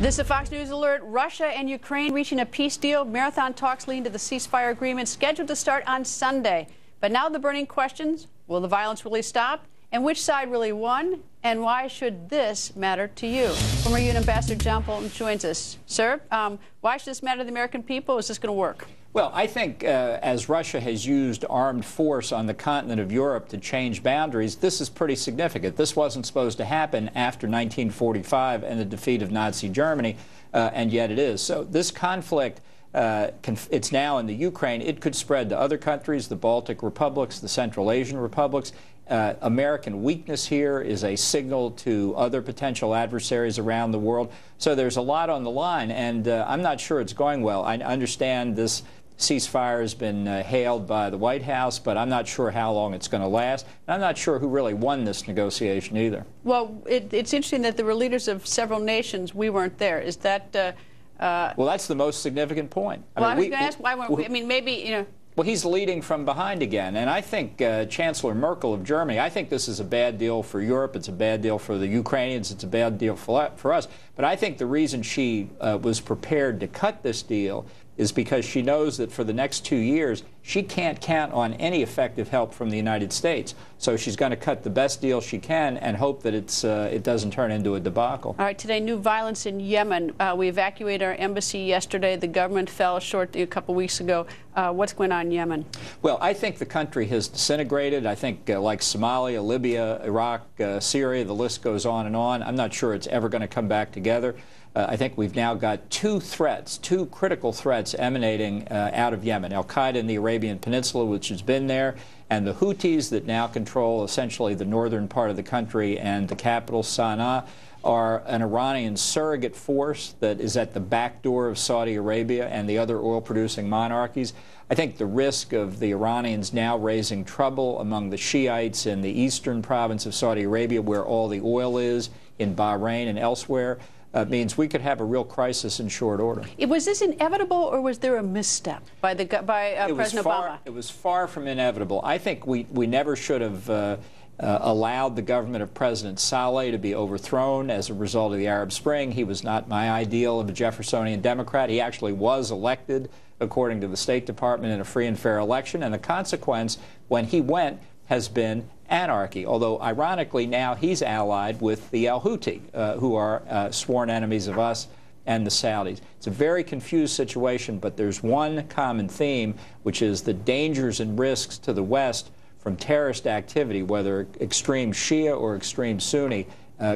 This is a Fox News alert. Russia and Ukraine reaching a peace deal. Marathon talks leading to the ceasefire agreement scheduled to start on Sunday. But now the burning questions: will the violence really stop? And which side really won? And why should this matter to you? Former UN Ambassador John Bolton joins us. Sir, why should this matter to the American people? Is this going to work? Well, I think as Russia has used armed force on the continent of Europe to change boundaries, this is pretty significant. This wasn't supposed to happen after 1945 and the defeat of Nazi Germany, and yet it is. So this conflict, it's now in the Ukraine. It could spread to other countries, the Baltic republics, the Central Asian republics. American weakness here is a signal to other potential adversaries around the world. So there's a lot on the line, and I'm not sure it's going well. I understand this ceasefire has been hailed by the White House, but I'm not sure how long it's going to last. And I'm not sure who really won this negotiation either. Well, it's interesting that there were leaders of several nations. We weren't there. Is that... well, that's the most significant point. Well, I was going to ask, why weren't we? I mean, maybe, you know... Well, he's leading from behind again, and I think Chancellor Merkel of Germany, I think this is a bad deal for Europe, it's a bad deal for the Ukrainians, it's a bad deal for us, but I think the reason she was prepared to cut this deal is because she knows that for the next 2 years, she can't count on any effective help from the United States. So she's going to cut the best deal she can and hope that it doesn't turn into a debacle. All right, today, new violence in Yemen. We evacuated our embassy yesterday. The government fell short a couple weeks ago. What's going on in Yemen? Well, I think the country has disintegrated. I think like Somalia, Libya, Iraq, Syria, the list goes on and on. I'm not sure it's ever going to come back together. I think we've now got two threats, two critical threats emanating out of Yemen. Al Qaeda in the Arabian Peninsula, which has been there, and the Houthis that now control essentially the northern part of the country and the capital, Sana'a, are an Iranian surrogate force that is at the back door of Saudi Arabia and the other oil-producing monarchies. I think the risk of the Iranians now raising trouble among the Shiites in the eastern province of Saudi Arabia, where all the oil is, in Bahrain and elsewhere, means we could have a real crisis in short order. Was this inevitable, or was there a misstep by President Obama? It was far from inevitable. I think we never should have allowed the government of President Saleh to be overthrown as a result of the Arab Spring. He was not my ideal of a Jeffersonian Democrat. He actually was elected, according to the State Department, in a free and fair election, and the consequence, when he went, has been anarchy, although ironically now he's allied with the Al Houthi, who are sworn enemies of us and the Saudis. It's a very confused situation, but there's one common theme, which is the dangers and risks to the West from terrorist activity, whether extreme Shia or extreme Sunni,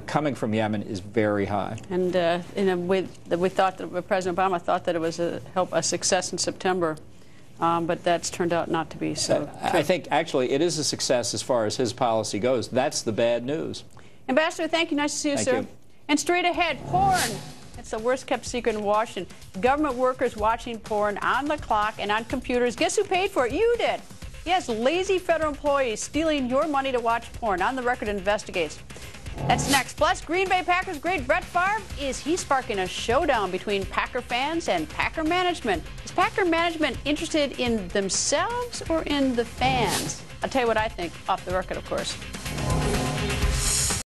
coming from Yemen is very high. And we thought that President Obama thought that it was a success in September. But that's turned out not to be so. I think, actually, it is a success as far as his policy goes. That's the bad news. Ambassador, thank you. Nice to see you, sir. Thank you. And straight ahead, porn. It's the worst-kept secret in Washington. Government workers watching porn on the clock and on computers. Guess who paid for it? You did. Yes, lazy federal employees stealing your money to watch porn. On the Record investigates. That's next. Plus, Green Bay Packers great Brett Favre, is he sparking a showdown between Packer fans and Packer management? Is Packer management interested in themselves or in the fans? I'll tell you what I think, off the record, of course.